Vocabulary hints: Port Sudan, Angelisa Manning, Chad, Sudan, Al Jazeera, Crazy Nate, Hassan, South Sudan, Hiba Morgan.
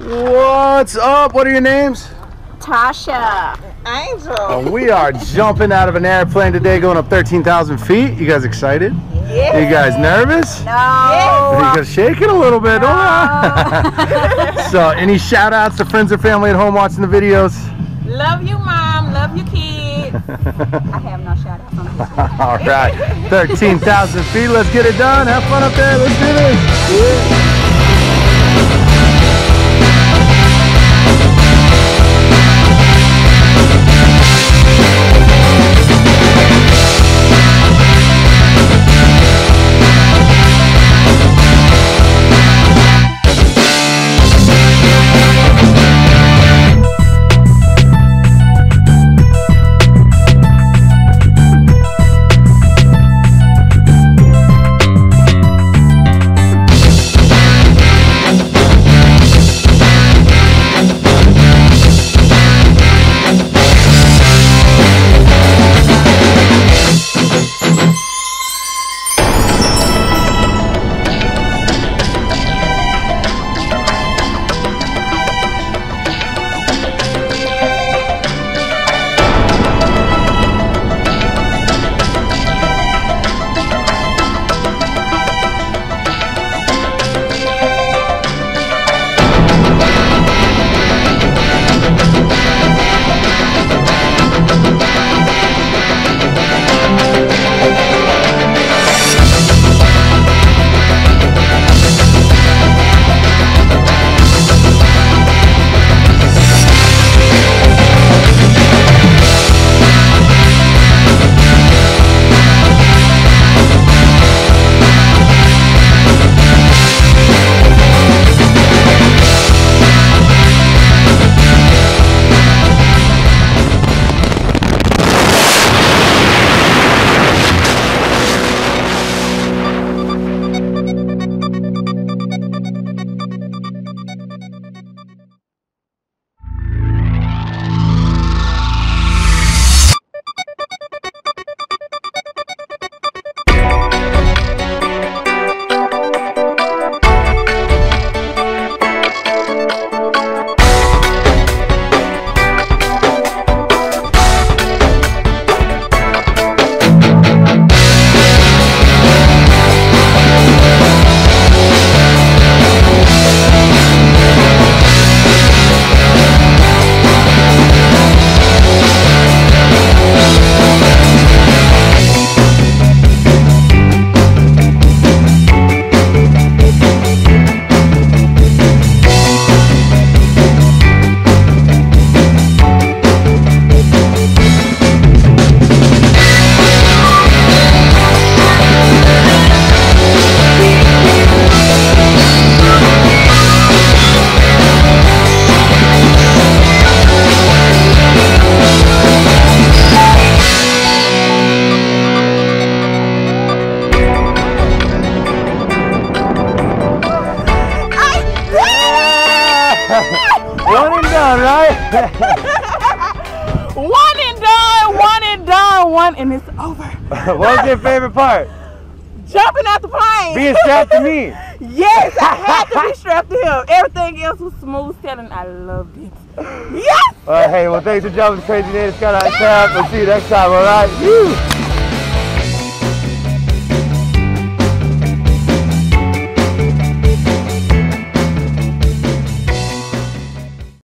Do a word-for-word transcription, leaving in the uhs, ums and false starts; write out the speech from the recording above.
What's up? What are your names? Tasha. Angel. Uh, we are jumping out of an airplane today, going up thirteen thousand feet. You guys excited? Yeah. Are you guys nervous? No. Are you guys shaking a little bit? No. So, any shout outs to friends or family at home watching the videos? Love you, Mom. Love you, kids. I have no shout outs on this one. All right. thirteen thousand feet. Let's get it done. Have fun up there. Let's do this. Yeah. One and done, one and done, one and it's over. What was your favorite part? Jumping out the plane. Being strapped to me. Yes, I had to be strapped to him. Everything else was smooth sailing. I loved it. Yes. All right, hey, well, thanks for jumping, Crazy Nate. It's got our trap. We'll see you next time. All right. Woo.